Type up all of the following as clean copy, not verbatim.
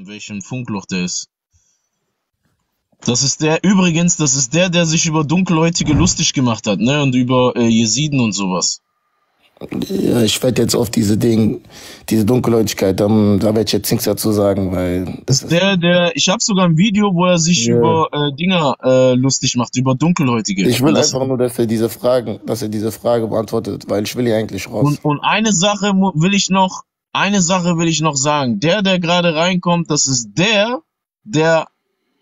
in welchem Funkloch der ist. Das ist der, übrigens, das ist der sich über Dunkelhäutige lustig gemacht hat, ne, und über Jesiden und sowas. Ja, ich werde jetzt auf diese Dunkelhäutigkeit, da werde ich jetzt nichts dazu sagen, weil... Das ist der, ich habe sogar ein Video, wo er sich über Dinger lustig macht, über Dunkelhäutige. Ich will einfach nur, dass er diese Frage beantwortet, weil ich will hier eigentlich raus. Und eine Sache will ich noch sagen. Der gerade reinkommt, das ist der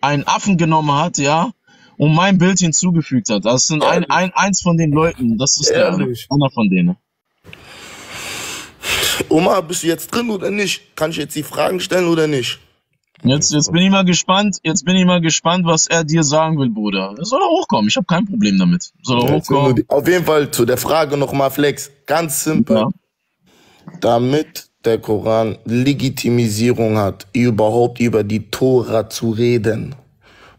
einen Affen genommen hat, ja, und mein Bild hinzugefügt hat. Das sind eins von den Leuten, das ist einer von denen. Oma, bist du jetzt drin oder nicht? Kann ich jetzt die Fragen stellen oder nicht? Jetzt bin ich mal gespannt, was er dir sagen will, Bruder. Soll er hochkommen, ich habe kein Problem damit. Soll er hochkommen? Auf jeden Fall zu der Frage nochmal, Flex. Ganz simpel. Ja. Damit der Koran Legitimisierung hat, überhaupt über die Tora zu reden,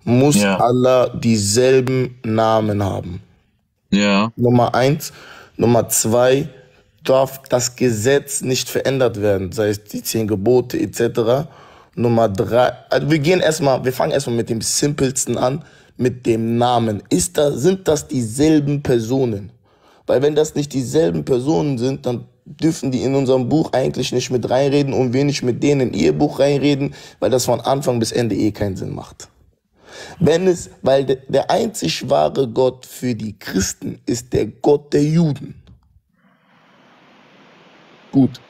muss Allah dieselben Namen haben. Ja. Nummer 1. Nummer 2. Darf das Gesetz nicht verändert werden, sei es die 10 Gebote etc. Nummer 3, also wir fangen erstmal mit dem Simpelsten an, mit dem Namen. Sind das dieselben Personen? Weil wenn das nicht dieselben Personen sind, dann dürfen die in unserem Buch eigentlich nicht mit reinreden und wir nicht mit denen in ihr Buch reinreden, weil das von Anfang bis Ende eh keinen Sinn macht. Weil der einzig wahre Gott für die Christen ist der Gott der Juden. Gut.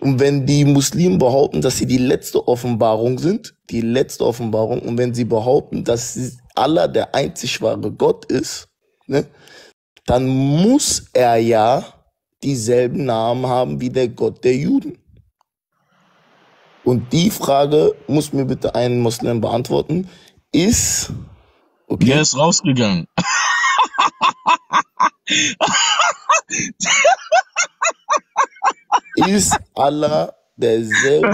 Und wenn die Muslimen behaupten, dass sie die letzte Offenbarung sind, und wenn sie behaupten, dass Allah der einzig wahre Gott ist, ne, dann muss er ja dieselben Namen haben wie der Gott der Juden. Und die Frage muss mir bitte ein Muslim beantworten, ist... Okay. Der ist rausgegangen. Ist Allah derselbe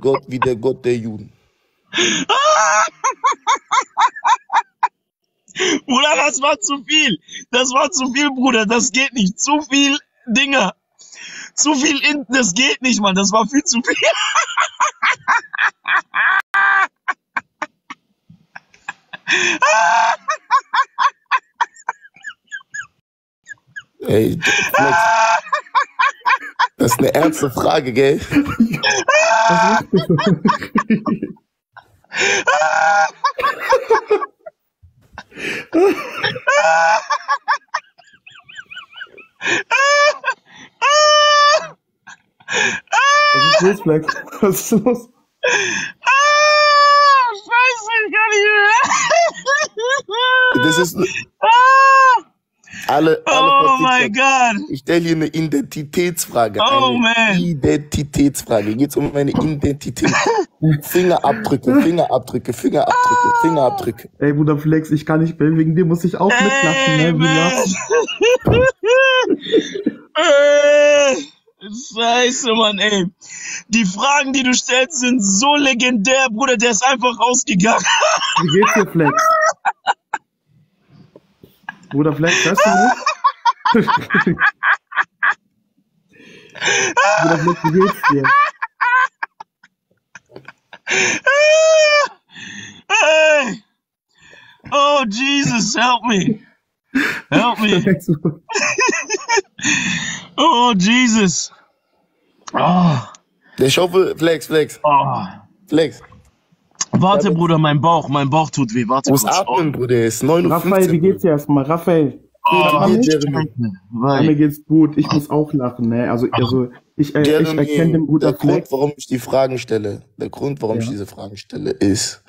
Gott wie der Gott der Juden? Bruder, das war zu viel. Das war zu viel, Bruder. Das geht nicht. Zu viel Dinger. Zu viel das geht nicht, Mann. Das war viel zu viel. Ey, Flex. Das ist eine ernste Frage, gell? Was ist los, Flex? Was ist los? Scheiße, ich kann nicht mehr. Das ist... oh mein Gott! Ich stelle hier eine Identitätsfrage. Oh man! Identitätsfage. Geht es um meine Identität? Fingerabdrücke. Ey, Bruder Flex, ich kann nicht mehr. Wegen dir muss ich auch mitlachen. Man. Scheiße, Mann, ey. Die Fragen, die du stellst, sind so legendär, Bruder. Der ist einfach rausgegangen. Wie geht's dir, Flex? Bruder, Flex, hörst du mich? Bruder, Flex, wie geht's dir? Hey. Oh, Jesus, help me. Help me. Oh, Jesus. Oh. Ich hoffe, Flex. Oh. Flex. Warte, Bruder, mein Bauch tut weh. Warte, muss atmen, Bruder, ist 9:15 Uhr. Raphael, wie geht's dir erstmal? Raphael. Mir geht's gut, ich muss auch lachen, ne? Also ich erkenne den Bruder Flex. Der Grund, warum ich diese Fragen stelle, ist,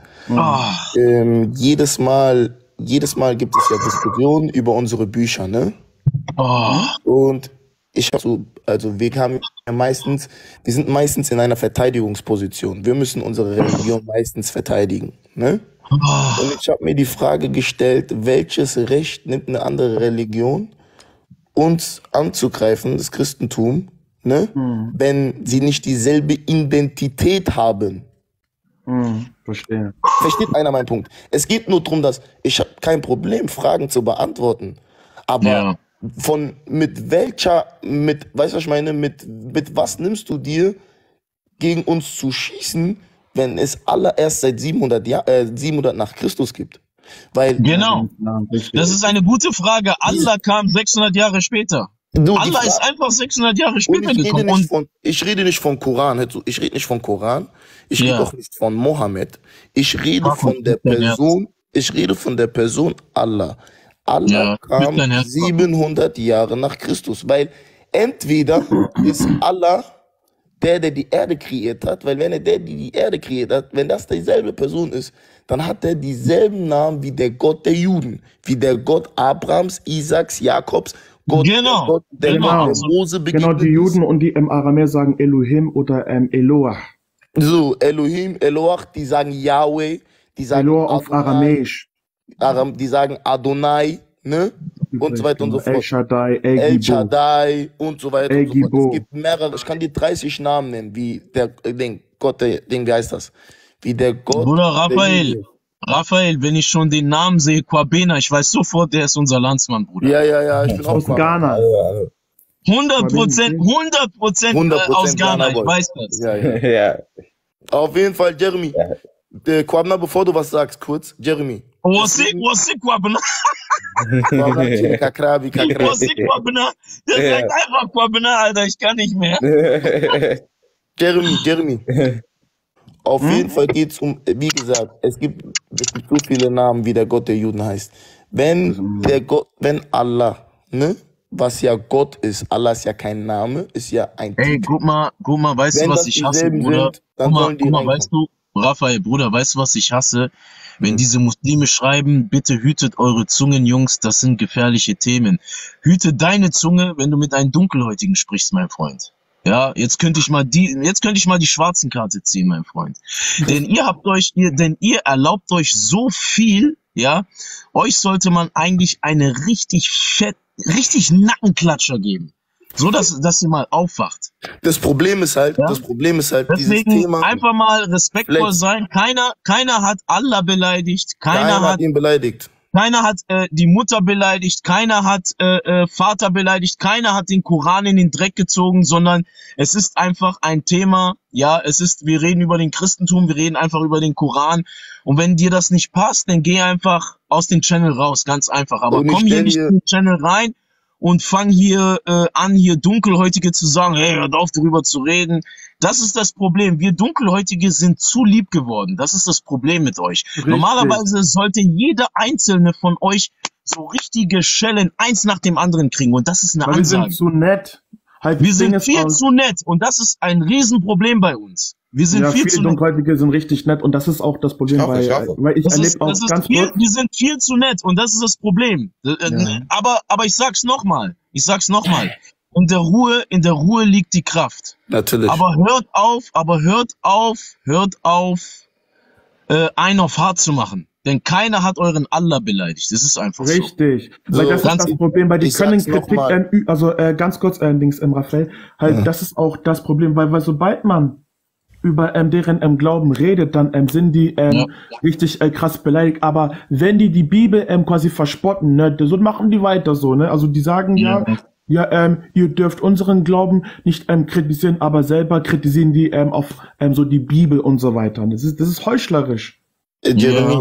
jedes Mal gibt es ja Diskussionen über unsere Bücher, ne? Oh. Und wir sind meistens in einer Verteidigungsposition. Wir müssen unsere Religion meistens verteidigen. Ne? Und ich habe mir die Frage gestellt, welches Recht nimmt eine andere Religion, uns anzugreifen, das Christentum, ne? Wenn sie nicht dieselbe Identität haben? Verstehe. Versteht einer meinen Punkt? Es geht nur darum, dass ich habe kein Problem, Fragen zu beantworten. Aber... Ja. Mit was nimmst du dir gegen uns zu schießen, wenn es Allah erst seit 700 nach Christus gibt? Weil, genau, das ist eine gute Frage. Allah kam 600 Jahre später. Du, Allah ist einfach 600 Jahre später gekommen. Ich rede nicht von Koran, ich rede nicht von Koran, ich rede auch nicht von Mohammed. Ich rede von der Person, ich rede von der Person Allah. Allah kam 700 Jahre nach Christus, weil entweder ist Allah der die Erde kreiert hat, weil wenn er die Erde kreiert hat, wenn das dieselbe Person ist, dann hat er dieselben Namen wie der Gott der Juden, wie der Gott Abrahams, Isaaks, Jakobs, Gott, genau, Gott, der genau. Gott, der Mose begegnet. Genau, die Juden und die im Aramäer sagen Elohim oder Eloah. So, Elohim, Eloah, die sagen Yahweh, die sagen Eloah auf Aramäisch. Die sagen Adonai, ne? Und so weiter und so fort. El Shaddai, El Shaddai und so weiter und so fort. Es gibt mehrere, ich kann dir 30 Namen nennen, wie der Gott, wie heißt das? Wie der Gott. Bruder Raphael, wenn ich schon den Namen sehe, Kwabena, ich weiß sofort, der ist unser Landsmann, Bruder. Ja, ja, ja, ich bin aus Ghana. 100% aus Ghana, ich weiß das. Ja, ja. Ja. Auf jeden Fall, Jeremy. Kwabena, bevor du was sagst, kurz, Jeremy. Was ist Kwabena? Was ist Kwabena? Der sagt einfach Kwabena, Alter, ich kann nicht mehr. Jeremy, auf jeden Fall geht es um, wie gesagt, es gibt so viele Namen, wie der Gott der Juden heißt. Wenn der Gott, wenn Allah, ne, was ja Gott ist, Allah ist ja kein Name, ist ja ein Titel. Ey, guck mal, weißt du, was ich hasse, Bruder? Guck mal, weißt du, Raphael, Bruder, weißt du, was ich hasse? Wenn diese Muslime schreiben, bitte hütet eure Zungen, Jungs, das sind gefährliche Themen. Hüte deine Zunge, wenn du mit einem Dunkelhäutigen sprichst, mein Freund. Ja, jetzt könnte ich mal die schwarzen Karte ziehen, mein Freund. Denn ihr habt euch, ihr erlaubt euch so viel, ja, euch sollte man eigentlich eine richtig Nackenklatscher geben. So, dass ihr mal aufwacht. Das Problem ist halt, deswegen dieses Thema. Einfach mal respektvoll sein. Keiner hat Allah beleidigt. Keiner hat ihn beleidigt. Keiner hat die Mutter beleidigt. Keiner hat Vater beleidigt. Keiner hat den Koran in den Dreck gezogen, sondern es ist einfach ein Thema. Ja, es ist, wir reden über den Christentum, wir reden einfach über den Koran. Und wenn dir das nicht passt, dann geh einfach aus dem Channel raus. Ganz einfach. Aber komm hier nicht in den Channel rein und fang hier an, hier Dunkelhäutige zu sagen, hey, hört auf, darüber zu reden. Das ist das Problem. Wir Dunkelhäutige sind zu lieb geworden. Das ist das Problem mit euch. Richtig. Normalerweise sollte jeder einzelne von euch so richtige Schellen eins nach dem anderen kriegen. Und das ist eine Ansage. Wir sind zu nett. Halt, wir sind viel zu nett. Und das ist ein Riesenproblem bei uns. Wir sind viel zu nett. Dunkelhäutige sind richtig nett. Und das ist auch das Problem. Wir sind viel zu nett. Und das ist das Problem. Ja. Aber ich sag's nochmal. In der Ruhe liegt die Kraft. Natürlich. Aber hört auf, einen auf hart zu machen. Denn keiner hat euren Allah beleidigt. Das ist einfach so. Richtig. Weil das ist das Problem, weil die können Kritik, also ganz kurz allerdings, Raphael, halt, das ist auch das Problem, weil sobald man über deren Glauben redet, dann sind die richtig krass beleidigt. Aber wenn die Bibel quasi verspotten, ne, so machen die weiter so, ne? Also die sagen ihr dürft unseren Glauben nicht kritisieren, aber selber kritisieren die auf so die Bibel und so weiter. Das ist heuchlerisch. Jeremy,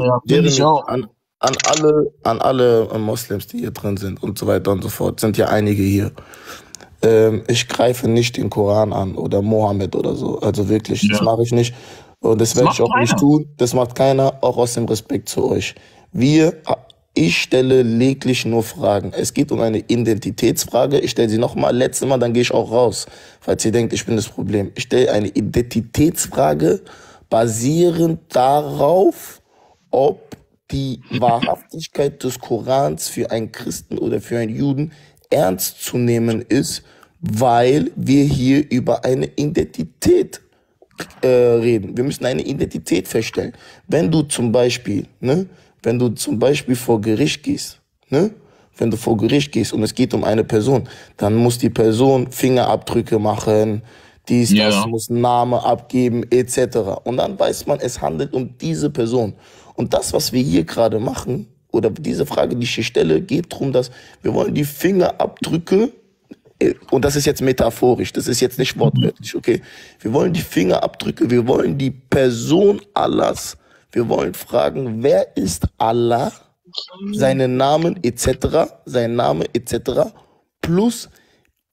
an alle Moslems, die hier drin sind und so weiter und so fort, sind ja einige hier. Ich greife nicht den Koran an oder Mohammed oder so. Also wirklich, das mache ich nicht. Und das werde ich auch nicht tun. Das macht keiner, auch aus dem Respekt zu euch. Ich stelle lediglich nur Fragen. Es geht um eine Identitätsfrage. Ich stelle sie nochmal, letztes Mal, dann gehe ich auch raus, falls ihr denkt, ich bin das Problem. Ich stelle eine Identitätsfrage basierend darauf, ob die Wahrhaftigkeit des Korans für einen Christen oder für einen Juden ernst zu nehmen ist, weil wir hier über eine Identität reden. Wir müssen eine Identität feststellen. Wenn du zum Beispiel, vor Gericht gehst, wenn du vor Gericht gehst und es geht um eine Person, dann muss die Person Fingerabdrücke machen, das muss Name abgeben, etc. Und dann weiß man, es handelt um diese Person. Und das, was wir hier gerade machen, oder diese Frage, die ich hier stelle, geht darum, dass wir wollen die Fingerabdrücke und das ist jetzt metaphorisch, das ist jetzt nicht wortwörtlich, okay? Wir wollen die Fingerabdrücke, wir wollen die Person Allahs, wir wollen fragen, wer ist Allah, seinen Namen etc., sein Name etc., plus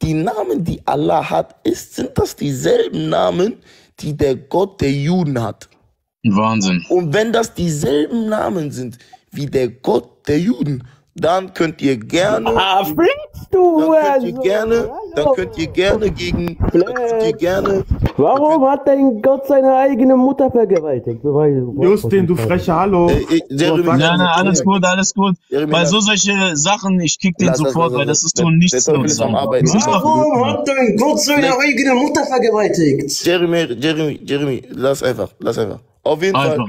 die Namen, die Allah hat, sind das dieselben Namen, die der Gott der Juden hat. Wahnsinn. Und wenn das dieselben Namen sind wie der Gott der Juden, dann könnt ihr gerne, warum hat dein Gott seine eigene Mutter vergewaltigt? Justin, du freche Hallo. Alles gut, alles gut. Bei so solche Sachen, ich kick den sofort, weil das ist so nichts zu uns. Warum hat dein Gott seine eigene Mutter vergewaltigt? Jeremy, lass einfach. Auf jeden Fall.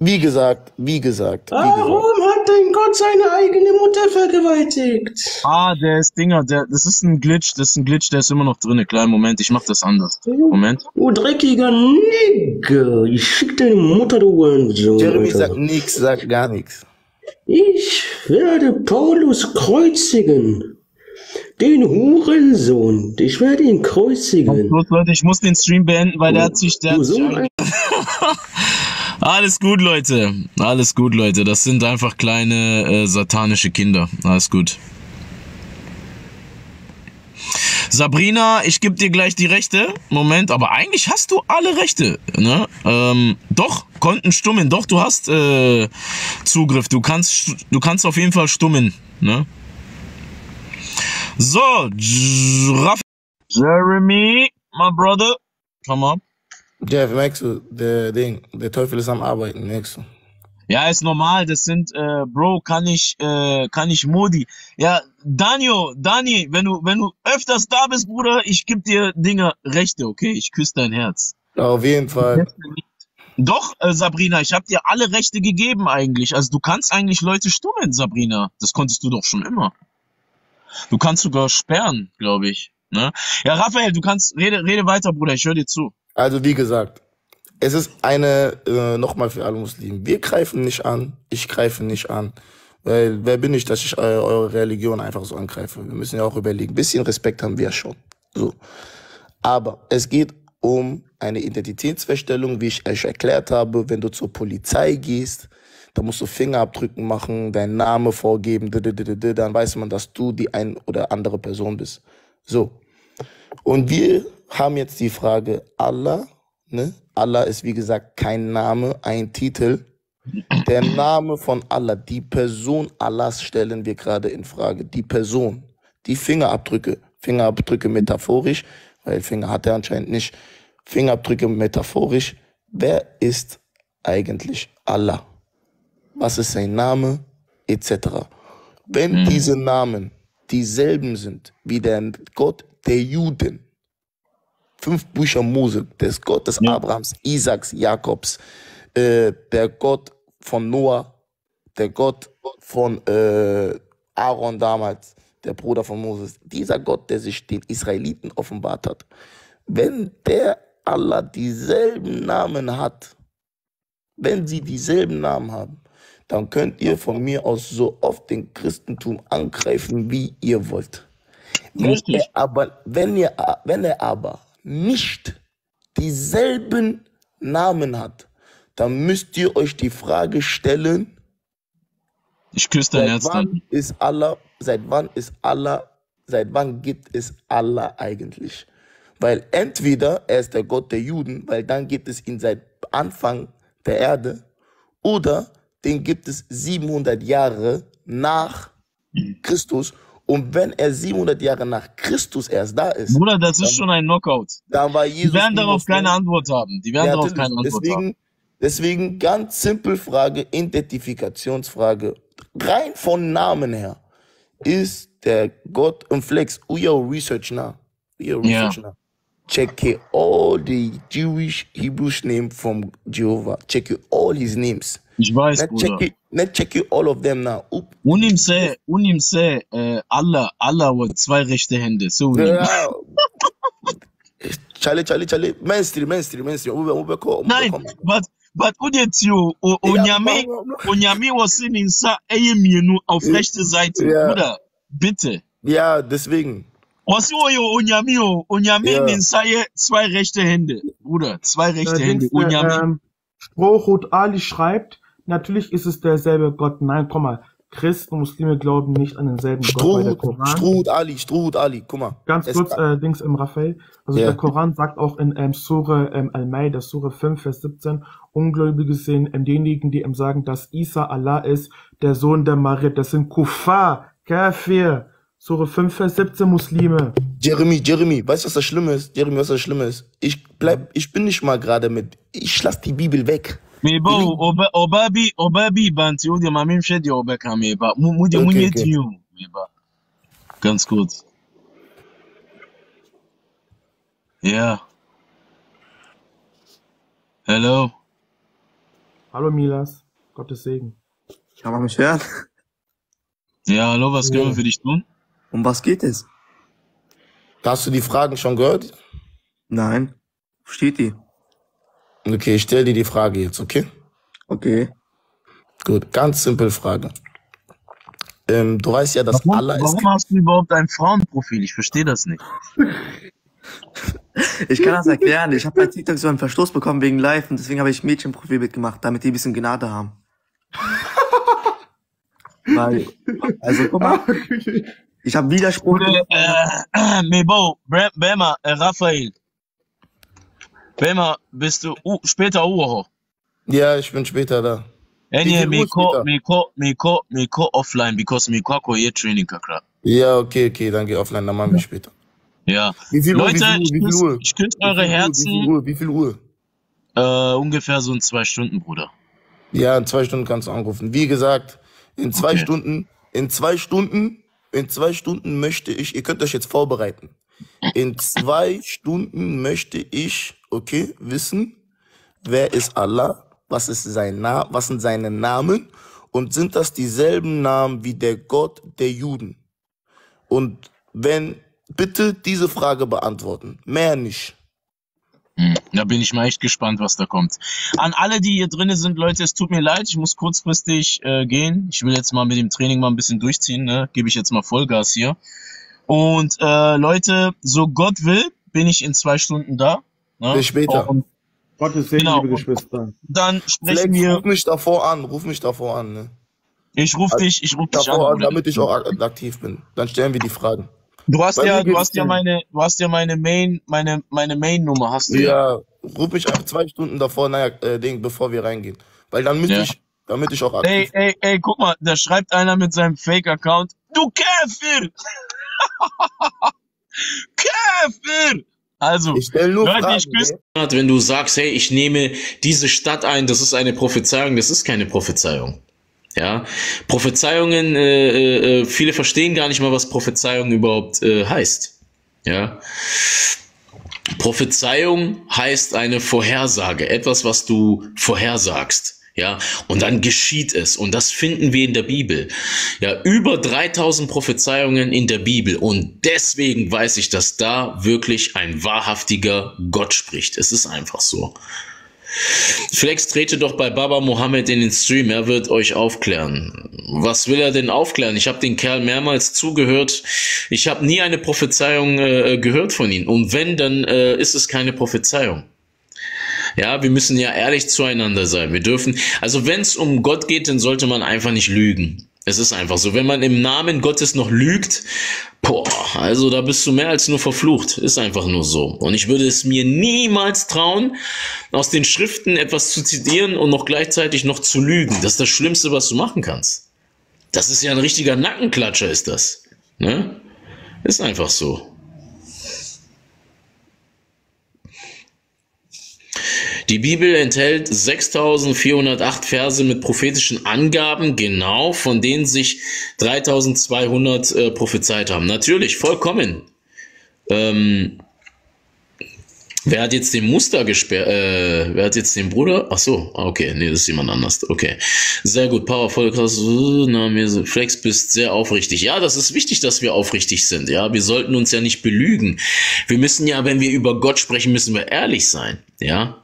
Wie gesagt. Warum hat dein Gott seine eigene Mutter vergewaltigt? Das ist ein Glitch, der ist immer noch drin. Kleinen Moment, ich mach das anders. Moment. Du dreckiger Nigger, ich schick deine Mutter, du Hurensohn. Jeremy sagt nichts, sagt gar nichts. Ich werde Paulus kreuzigen. Den Hurensohn, ich werde ihn kreuzigen. Gut, Leute, ich muss den Stream beenden, weil der hat sich... Alles gut, Leute. Das sind einfach kleine satanische Kinder. Alles gut. Sabrina, ich gebe dir gleich die Rechte. Moment, aber eigentlich hast du alle Rechte. Ne? Doch, Konten stummen. Doch, du hast Zugriff. Du kannst auf jeden Fall stummen. Ne? So, Jeremy, my brother. Come on. Jeff, merkst du, der Teufel ist am Arbeiten, merkst du? Ja, ist normal, das sind, Bro, kann ich Modi. Ja, Dani, wenn du öfters da bist, Bruder, ich geb dir Rechte, okay? Ich küsse dein Herz. Ja, auf jeden Fall. Doch, Sabrina, ich hab dir alle Rechte gegeben eigentlich. Also du kannst eigentlich Leute stummen, Sabrina. Das konntest du doch schon immer. Du kannst sogar sperren, glaube ich. Ne? Ja, Raphael, du kannst, rede weiter, Bruder, ich höre dir zu. Also wie gesagt, es ist eine, nochmal für alle Muslimen, wir greifen nicht an, ich greife nicht an. Weil, wer bin ich, dass ich eure Religion einfach so angreife? Wir müssen ja auch überlegen, ein bisschen Respekt haben wir ja schon. So. Aber es geht um eine Identitätsfeststellung, wie ich euch erklärt habe, wenn du zur Polizei gehst, da musst du Fingerabdrücken machen, deinen Namen vorgeben, dann weiß man, dass du die ein oder andere Person bist. So. Und wir haben jetzt die Frage Allah, ne? Allah ist wie gesagt kein Name, ein Titel. Der Name von Allah, die Person Allahs stellen wir gerade in Frage. Die Person, die Fingerabdrücke metaphorisch, weil Finger hat er anscheinend nicht. Fingerabdrücke metaphorisch. Wer ist eigentlich Allah? Was ist sein Name? Etc. Wenn diese Namen dieselben sind wie der Gott der Juden, 5 Bücher Mose, des Gottes Abrahams, Isaaks, Jakobs, der Gott von Noah, der Gott von Aaron damals, der Bruder von Moses, dieser Gott, der sich den Israeliten offenbart hat. Wenn der Allah dieselben Namen hat, wenn sie dieselben Namen haben, dann könnt ihr von mir aus so oft den Christentum angreifen, wie ihr wollt. Wenn er aber nicht dieselben Namen hat, dann müsst ihr euch die Frage stellen, ich küsse dein Herz, seit wann gibt es Allah eigentlich? Weil entweder er ist der Gott der Juden, weil dann gibt es ihn seit Anfang der Erde, oder den gibt es 700 Jahre nach Christus. Und wenn er 700 Jahre nach Christus erst da ist... Bruder, das ist schon ein Knockout. Da war Jesus. Die werden darauf keine Antwort haben. Deswegen ganz simple Frage, Identifikationsfrage. Rein von Namen her ist der Gott und Flex. Do your research now. Check all the Jewish Hebrews name from Jehovah. Check all his names. Ich weiß, Bruder. Let's check you all of them now. Und ihm sei, Allah hat 2 rechte Hände. So. Charlie. Mainstream. Nein, but Udetio, Onyame was in Sa Eyeminu auf rechte Seite, Bruder. Bitte. Ja, deswegen. Osoyo, Onyamio. Onyame means zwei rechte Hände. Bruder, zwei rechte Hände. Onyame. Strohhut Ali schreibt, natürlich ist es derselbe Gott. Nein, komm mal. Christen und Muslime glauben nicht an denselben Gott. Der Koran. Strohhut Ali, guck mal. Ganz kurz, Dings im Raphael. Also der Koran sagt auch in Surah Al-Maidah, Surah 5, Vers 17, Ungläubige sehen diejenigen, die sagen, dass Isa Allah ist, der Sohn der Maria. Das sind Kuffar, Kafir. Surah 5, Vers 17, Muslime. Jeremy, weißt du, was das Schlimme ist? Ich bin nicht mal gerade mit, ich lasse die Bibel weg. Mebo, Obabi, Banti, Odi, Mamim, Shedi, Obeka, Meba. Mudi, Munyetiu, Meba. Ganz kurz. Ja. Hallo. Hallo, Milas. Gottes Segen. Kann man mich hören? Ja, hallo, was können wir für dich tun? Um was geht es? Hast du die Fragen schon gehört? Nein. Wo steht die? Okay, ich stelle dir die Frage jetzt, okay? Okay. Gut, ganz simple Frage. Du weißt ja, dass Allah ist... Warum hast du überhaupt ein Frauenprofil? Ich verstehe das nicht. Ich kann das erklären. Ich habe bei TikTok so einen Verstoß bekommen wegen Live und deswegen habe ich Mädchenprofilbild gemacht, damit die ein bisschen Gnade haben. Weil, also guck mal, ich habe Widerspruch... Mebo, Bema, Raphael. Bema, bist du später Uhr? Ja, ich bin später da. Enye, Meko offline, because Meko hier Training kakra. Ja, okay, dann geh offline, dann machen wir später. Ja. Leute, ich küsse eure Herzen. Wie viel Uhr? Ungefähr so in 2 Stunden, Bruder. Ja, in 2 Stunden kannst du anrufen. Wie gesagt, in 2 Stunden, in 2 Stunden möchte ich, ihr könnt euch jetzt vorbereiten. In 2 Stunden möchte ich, wissen, wer ist Allah, was ist sein Name, was sind seine Namen und sind das dieselben Namen wie der Gott der Juden? Und wenn, bitte diese Frage beantworten, mehr nicht. Da bin ich mal echt gespannt, was da kommt. An alle, die hier drin sind, Leute, es tut mir leid, ich muss kurzfristig gehen. Ich will jetzt mal mit dem Training mal ein bisschen durchziehen, ne? Gebe ich jetzt mal Vollgas hier. Und Leute, so Gott will, bin ich in 2 Stunden da. Ne? Bis später. Und, Gottes Segen, liebe Geschwister. Dann sprechen wir. Ruf mich davor an. Ne? Ich ruf dich davor an, damit ich auch aktiv bin. Dann stellen wir die Fragen. Du hast ja meine Main-Nummer, hast du ja. Ja, ruf mich ab 2 Stunden davor, bevor wir reingehen. Weil dann müsste ich, damit ich auch aktiv bin. Ey, guck mal, da schreibt einer mit seinem Fake-Account, du Käfer! Käfer! Also, ich stell nur Leute, Fragen, wenn du sagst, hey, ich nehme diese Stadt ein, das ist eine Prophezeiung, das ist keine Prophezeiung. Ja, Prophezeiungen, viele verstehen gar nicht mal, was Prophezeiung überhaupt heißt. Ja, Prophezeiung heißt eine Vorhersage, etwas, was du vorhersagst. Ja, und dann geschieht es. Und das finden wir in der Bibel. Ja, über 3000 Prophezeiungen in der Bibel. Und deswegen weiß ich, dass da wirklich ein wahrhaftiger Gott spricht. Es ist einfach so. Flex, trete doch bei Baba Mohammed in den Stream. Er wird euch aufklären. Was will er denn aufklären? Ich habe den Kerl mehrmals zugehört. Ich habe nie eine Prophezeiung gehört von ihm. Und wenn, dann ist es keine Prophezeiung. Ja, wir müssen ja ehrlich zueinander sein. Wir dürfen, also wenn es um Gott geht, dann sollte man einfach nicht lügen. Es ist einfach so. Wenn man im Namen Gottes noch lügt, boah, also da bist du mehr als nur verflucht. Ist einfach nur so. Und ich würde es mir niemals trauen, aus den Schriften etwas zu zitieren und noch gleichzeitig noch zu lügen. Das ist das Schlimmste, was du machen kannst. Das ist ja ein richtiger Nackenklatscher, ist das. Ne? Ist einfach so. Die Bibel enthält 6408 Verse mit prophetischen Angaben, genau, von denen sich 3200 prophezeit haben. Natürlich, vollkommen. Wer hat jetzt den Muster gesperrt? Wer hat jetzt den Bruder? Ach so, okay, nee, das ist jemand anders. Okay, sehr gut, powervoll, krass. Flex, bist sehr aufrichtig. Ja, das ist wichtig, dass wir aufrichtig sind. Ja, wir sollten uns ja nicht belügen. Wir müssen ja, wenn wir über Gott sprechen, müssen wir ehrlich sein. Ja.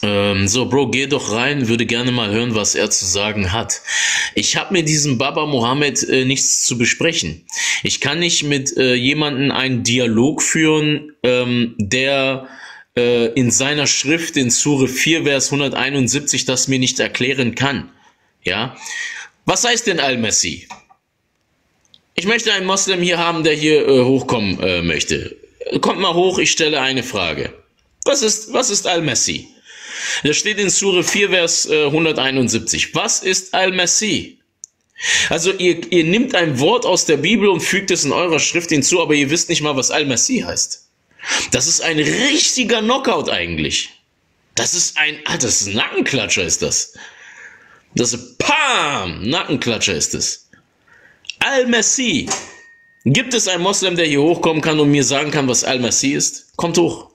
So, Bro, geh doch rein, würde gerne mal hören, was er zu sagen hat. Ich habe mit diesem Baba Mohammed nichts zu besprechen. Ich kann nicht mit jemandem einen Dialog führen, der in seiner Schrift, in Sure 4, Vers 171, das mir nicht erklären kann. Ja? Was heißt denn Al-Masih? Ich möchte einen Moslem hier haben, der hier hochkommen möchte. Kommt mal hoch, ich stelle eine Frage. Was ist Al-Masih? Das steht in Sure 4, Vers 171. Was ist Al-Masih? Also ihr nehmt ein Wort aus der Bibel und fügt es in eurer Schrift hinzu, aber ihr wisst nicht mal, was Al-Masih heißt. Das ist ein richtiger Knockout eigentlich. Das ist ein Nackenklatscher ist das. Das ist Pam! Nackenklatscher ist es. Al-Masih. Gibt es einen Moslem, der hier hochkommen kann und mir sagen kann, was Al-Masih ist? Kommt hoch.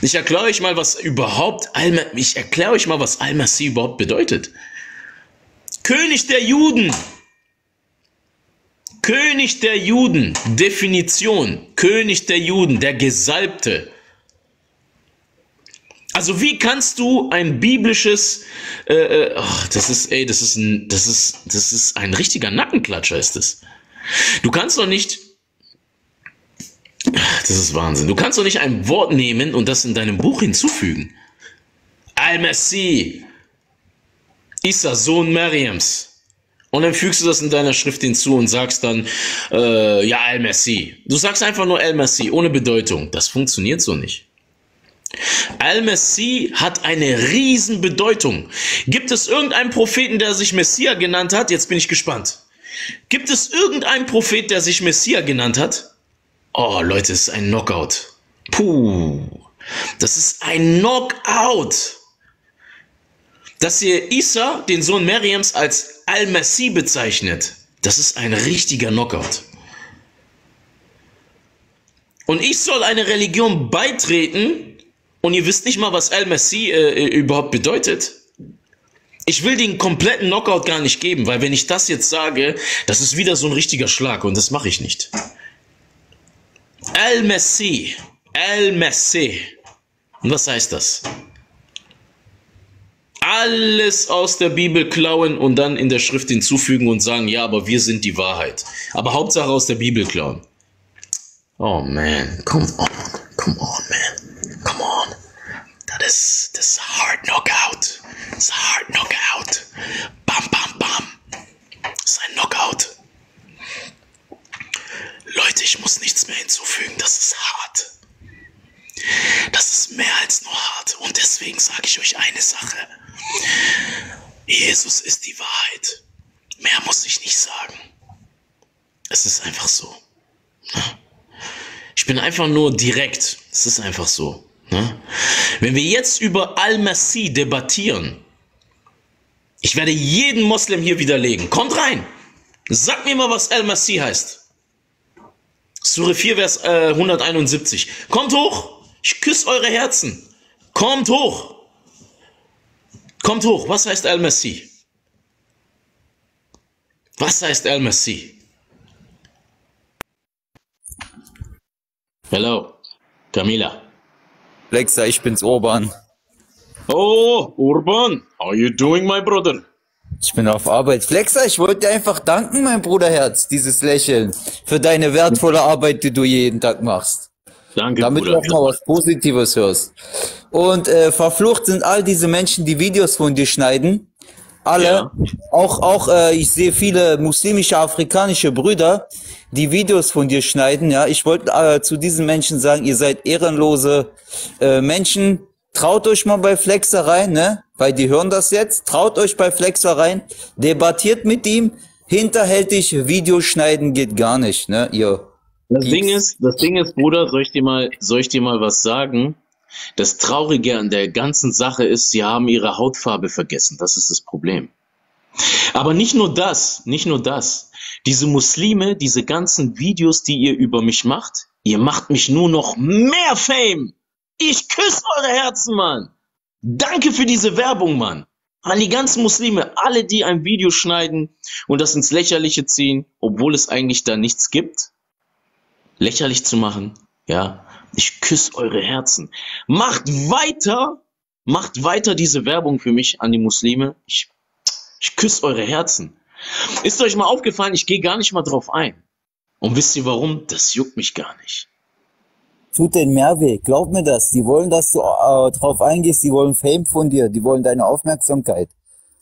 Ich erkläre euch mal, was überhaupt Al-Masih überhaupt bedeutet. König der Juden. König der Juden. Definition. König der Juden. Der Gesalbte. Also wie kannst du ein biblisches... das ist ein richtiger Nackenklatscher ist es. Du kannst doch nicht... Das ist Wahnsinn. Du kannst doch nicht ein Wort nehmen und das in deinem Buch hinzufügen. Al-Masih, Isa, Sohn Mariams. Und dann fügst du das in deiner Schrift hinzu und sagst dann, ja, Al-Masih. Du sagst einfach nur Al-Masih, ohne Bedeutung. Das funktioniert so nicht. Al-Masih hat eine riesen Bedeutung. Gibt es irgendeinen Propheten, der sich Messiah genannt hat? Jetzt bin ich gespannt. Gibt es irgendeinen Prophet, der sich Messiah genannt hat? Oh, Leute, es ist ein Knockout. Puh. Das ist ein Knockout. Dass ihr Isa, den Sohn Mariams, als Al-Masih bezeichnet, das ist ein richtiger Knockout. Und ich soll einer Religion beitreten und ihr wisst nicht mal, was Al-Masih überhaupt bedeutet. Ich will den kompletten Knockout gar nicht geben, weil wenn ich das jetzt sage, das ist wieder so ein richtiger Schlag und das mache ich nicht. Al-Masih, Al-Masih. Und was heißt das? Alles aus der Bibel klauen und dann in der Schrift hinzufügen und sagen, ja, aber wir sind die Wahrheit. Aber Hauptsache aus der Bibel klauen. Oh man, come on man, come on. That is a hard knockout. It's a hard knockout. Bam, bam, bam. Das ist ein Knockout. Leute, ich muss nichts mehr hinzufügen, das ist hart. Das ist mehr als nur hart und deswegen sage ich euch eine Sache. Jesus ist die Wahrheit. Mehr muss ich nicht sagen. Es ist einfach so. Ich bin einfach nur direkt. Es ist einfach so. Wenn wir jetzt über Al-Masih debattieren, ich werde jeden Moslem hier widerlegen. Kommt rein! Sag mir mal, was Al-Masih heißt. Sure 4, Vers 171. Kommt hoch! Ich küsse eure Herzen! Kommt hoch! Kommt hoch! Was heißt Al-Masih? Was heißt Al-Masih? Hello, Camila. Flexa, ich bin's, Urban. Oh, Urban, how are you doing, my brother? Ich bin auf Arbeit. Flexa, ich wollte dir einfach danken, mein Bruderherz, dieses Lächeln, für deine wertvolle Arbeit, die du jeden Tag machst. Danke, damit Bruder. Du auch mal was Positives hörst. Und verflucht sind all diese Menschen, die Videos von dir schneiden. Alle. Ja. Auch ich sehe viele muslimische, afrikanische Brüder, die Videos von dir schneiden. Ja, ich wollte zu diesen Menschen sagen, ihr seid ehrenlose Menschen. Traut euch mal bei Flexa rein, ne? Weil die hören das jetzt. Traut euch bei Flexa rein, debattiert mit ihm, hinterhältig Videos schneiden geht gar nicht, ne? Ihr das Ding ist, Bruder, soll ich dir mal was sagen? Das Traurige an der ganzen Sache ist, sie haben ihre Hautfarbe vergessen. Das ist das Problem. Aber nicht nur das. Diese Muslime, diese ganzen Videos, die ihr über mich macht, ihr macht mich nur noch mehr Fame. Ich küsse eure Herzen, Mann. Danke für diese Werbung, Mann. An die ganzen Muslime, alle, die ein Video schneiden und das ins Lächerliche ziehen, obwohl es eigentlich da nichts gibt, lächerlich zu machen. Ja, ich küsse eure Herzen. Macht weiter, Macht weiter diese Werbung für mich an die Muslime. Ich küsse eure Herzen. Ist euch mal aufgefallen, ich gehe gar nicht mal drauf ein. Und wisst ihr warum? Das juckt mich gar nicht. Tut denen mehr weh. Glaub mir das. Die wollen, dass du drauf eingehst. Die wollen Fame von dir. Die wollen deine Aufmerksamkeit.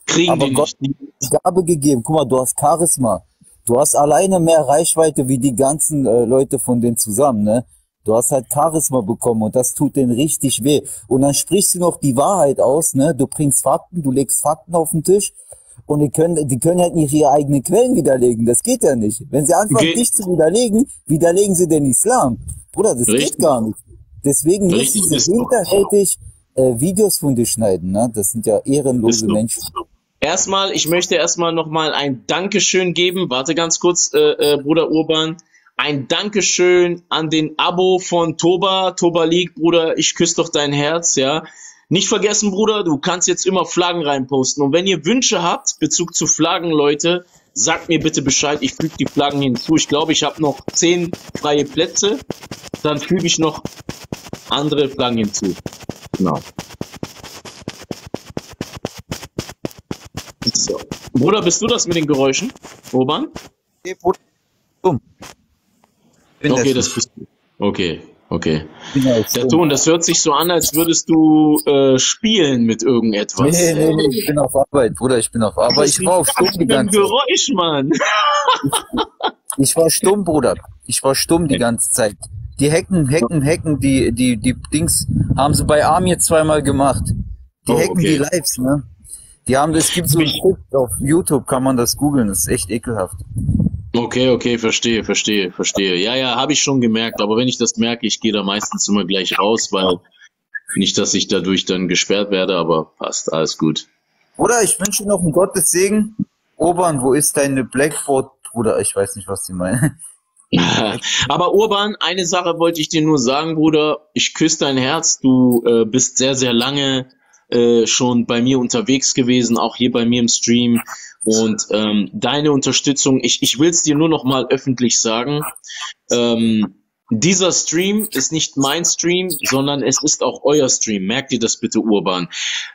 Kriegen aber die Gott nicht. Hat Gabe gegeben. Guck mal, du hast Charisma. Du hast alleine mehr Reichweite wie die ganzen Leute von denen zusammen, ne? Du hast halt Charisma bekommen und das tut denen richtig weh. Und dann sprichst du noch die Wahrheit aus, ne? Du bringst Fakten, du legst Fakten auf den Tisch und die können halt nicht ihre eigenen Quellen widerlegen. Das geht ja nicht. Wenn sie anfangen, dich zu widerlegen, widerlegen sie den Islam. Bruder, das richtig. Geht gar nicht. Deswegen richtig müssen sie hinterhältig Videos von dir schneiden, ne? Das sind ja ehrenlose Menschen. Erstmal, ich möchte nochmal ein Dankeschön geben. Warte ganz kurz, Bruder Urban. Ein Dankeschön an den Abo von Toba, Toba League, Bruder, ich küsse doch dein Herz, ja. Nicht vergessen, Bruder, du kannst jetzt immer Flaggen reinposten. Und wenn ihr Wünsche habt, Bezug zu Flaggen, Leute, sagt mir bitte Bescheid, ich füge die Flaggen hinzu. Ich glaube, ich habe noch 10 freie Plätze, dann füge ich noch andere Flaggen hinzu. Genau. So. Bruder, bist du das mit den Geräuschen, Urban? Nee, Bruder. Okay, das bist du. Okay. Der Ton, das hört sich so an, als würdest du spielen mit irgendetwas. Nee, ich bin auf Arbeit, Bruder, ich bin auf Arbeit. Ich war auf stumm die ganze Zeit. Geräusch, Mann. Ich war stumm, Bruder. Ich war stumm die ganze Zeit. Die Hacken, die Dings haben sie bei Arm jetzt zweimal gemacht. Die hacken die Lives, ne? Die haben das, gibt so ein Stück auf YouTube, kann man das googeln, das ist echt ekelhaft. Okay, verstehe. Ja, habe ich schon gemerkt, aber wenn ich das merke, ich gehe da meistens immer gleich raus, weil nicht, dass ich dadurch dann gesperrt werde, aber passt, alles gut. Bruder, ich wünsche noch einen Gottes Segen. Urban, wo ist deine Blackboard, Bruder? Ich weiß nicht, was die meinen. Aber Urban, eine Sache wollte ich dir nur sagen, Bruder, ich küsse dein Herz, du bist sehr, sehr lange schon bei mir unterwegs gewesen, auch hier bei mir im Stream. Und deine Unterstützung, ich will es dir nur noch mal öffentlich sagen, dieser Stream ist nicht mein Stream, sondern es ist auch euer Stream. Merkt ihr das bitte, Urban?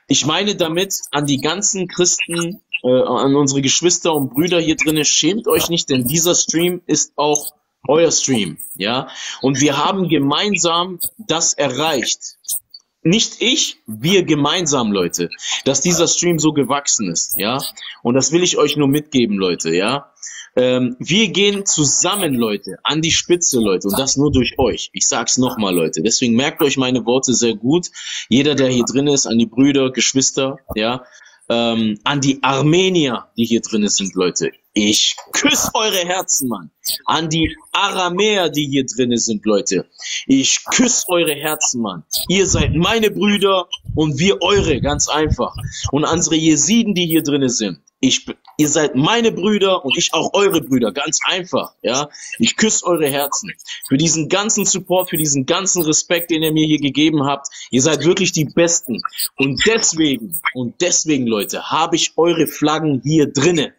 Ich meine damit an die ganzen Christen, an unsere Geschwister und Brüder hier drin, schämt euch nicht, denn dieser Stream ist auch euer Stream, ja? Und wir haben gemeinsam das erreicht. Nicht ich, wir gemeinsam, Leute, dass dieser Stream so gewachsen ist, ja, und das will ich euch nur mitgeben, Leute, ja, wir gehen zusammen, Leute, an die Spitze, Leute, und das nur durch euch, ich sag's nochmal, Leute, deswegen merkt euch meine Worte sehr gut, jeder, der hier drin ist, an die Brüder, Geschwister, ja, an die Armenier, die hier drin sind, Leute, ich küsse eure Herzen, Mann. An die Aramäer, die hier drin sind, Leute. Ich küsse eure Herzen, Mann. Ihr seid meine Brüder und wir eure, ganz einfach. Und unsere Jesiden, die hier drin sind. Ihr seid meine Brüder und ich auch eure Brüder, ganz einfach. Ja? Ich küsse eure Herzen. Für diesen ganzen Support, für diesen ganzen Respekt, den ihr mir hier gegeben habt. Ihr seid wirklich die Besten. Und deswegen, Leute, habe ich eure Flaggen hier drinnen.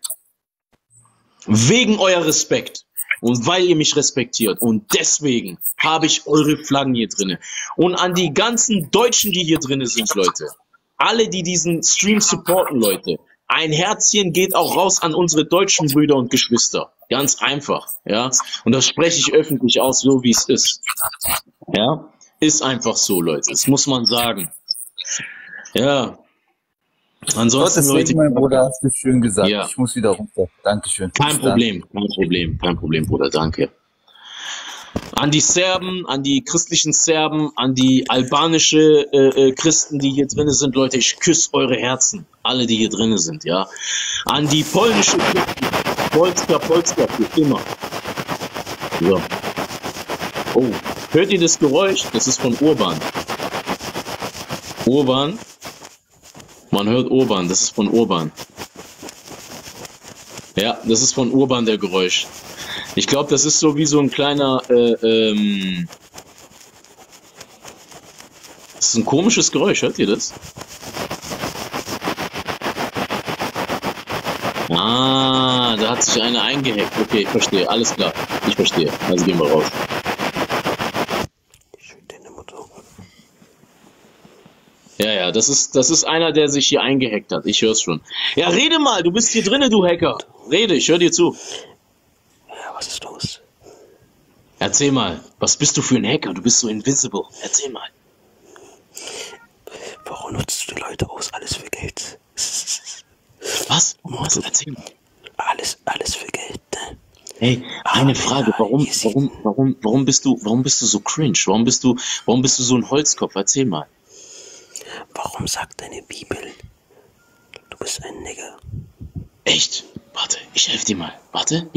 Wegen euer Respekt und weil ihr mich respektiert und deswegen habe ich eure Flaggen hier drinne. Und an die ganzen Deutschen, die hier drinne sind, Leute, alle, die diesen Stream supporten, Leute, ein Herzchen geht auch raus an unsere deutschen Brüder und Geschwister. Ganz einfach, ja. Und das spreche ich öffentlich aus, so wie es ist. Ja, ist einfach so, Leute. Das muss man sagen. Ja. Ansonsten, Leute, mein Bruder, hast du schön gesagt. Ja. Ich muss wieder runter. Dankeschön. Kein Problem, Bruder. Danke. An die Serben, an die christlichen Serben, an die albanische Christen, die hier drin sind, Leute, ich küsse eure Herzen. Alle, die hier drin sind, ja. An die polnische Christen. Polska, für immer. Ja. Oh, hört ihr das Geräusch? Das ist von Urban. Man hört Urban, das ist von Urban. Ja, das ist von Urban, der Geräusch. Ich glaube, das ist so wie so ein kleiner, das ist ein komisches Geräusch, hört ihr das? Ah, da hat sich einer eingehackt. Okay, ich verstehe, alles klar. Ich verstehe, also gehen wir raus. Ja, das ist einer, der sich hier eingehackt hat. Ich hör's schon. Ja, rede mal, du bist hier drinne, du Hacker. Rede, ich höre dir zu. Ja, was ist los? Erzähl mal, was bist du für ein Hacker? Du bist so invisible. Erzähl mal. Warum nutzt du die Leute aus? Alles für Geld. Was? Was? Erzähl mal. Alles für Geld, ne? Hey, eine Frage, warum bist du so cringe? Warum bist du so ein Holzkopf? Erzähl mal. Warum sagt deine Bibel, du bist ein Nigger? Echt? Warte, ich helfe dir mal. Warte.